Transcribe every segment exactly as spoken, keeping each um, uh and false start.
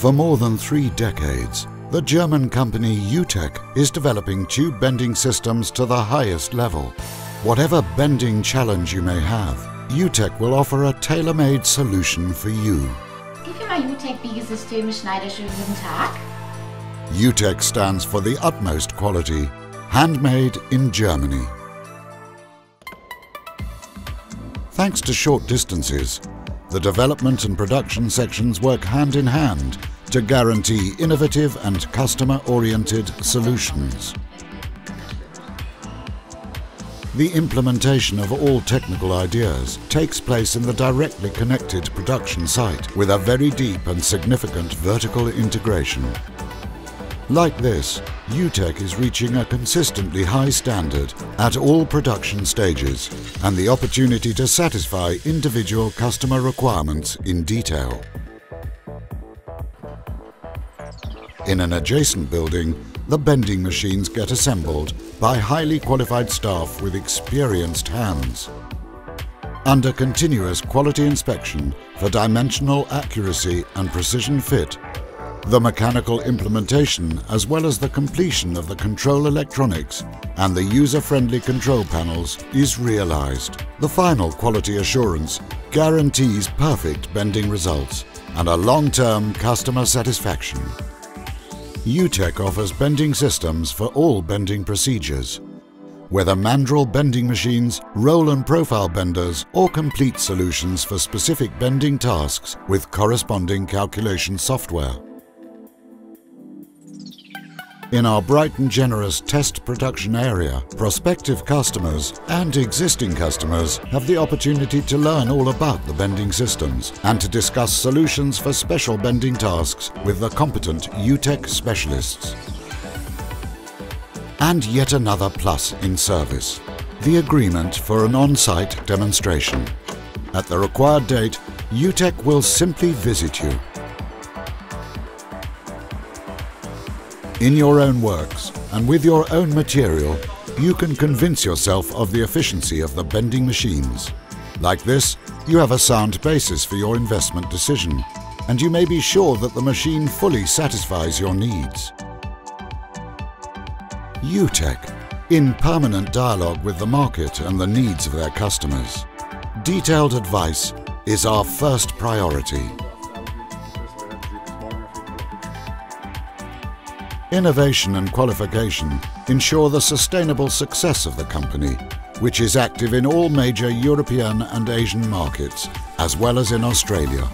For more than three decades, the German company U T E C is developing tube bending systems to the highest level. Whatever bending challenge you may have, U T E C will offer a tailor-made solution for you. Die Firma U T E C Biegesysteme Schneider, schönen guten Tag. U T E C stands for the utmost quality, handmade in Germany. Thanks to short distances, the development and production sections work hand in hand to guarantee innovative and customer-oriented solutions. The implementation of all technical ideas takes place in the directly connected production site with a very deep and significant vertical integration. Like this, U T E C is reaching a consistently high standard at all production stages and the opportunity to satisfy individual customer requirements in detail. In an adjacent building, the bending machines get assembled by highly qualified staff with experienced hands. Under continuous quality inspection for dimensional accuracy and precision fit, the mechanical implementation, as well as the completion of the control electronics and the user-friendly control panels, is realized. The final quality assurance guarantees perfect bending results and a long-term customer satisfaction. U T E C offers bending systems for all bending procedures, whether mandrel bending machines, roll and profile benders, or complete solutions for specific bending tasks with corresponding calculation software. In our bright and generous test production area, prospective customers and existing customers have the opportunity to learn all about the bending systems and to discuss solutions for special bending tasks with the competent U T E C specialists. And yet another plus in service, the agreement for an on-site demonstration. At the required date, U T E C will simply visit you. In your own works and with your own material, you can convince yourself of the efficiency of the bending machines. Like this, you have a sound basis for your investment decision, and you may be sure that the machine fully satisfies your needs. U T E C, in permanent dialogue with the market and the needs of their customers. Detailed advice is our first priority. Innovation and qualification ensure the sustainable success of the company, which is active in all major European and Asian markets, as well as in Australia.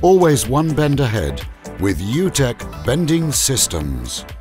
Always one bend ahead with U T E C Bending Systems.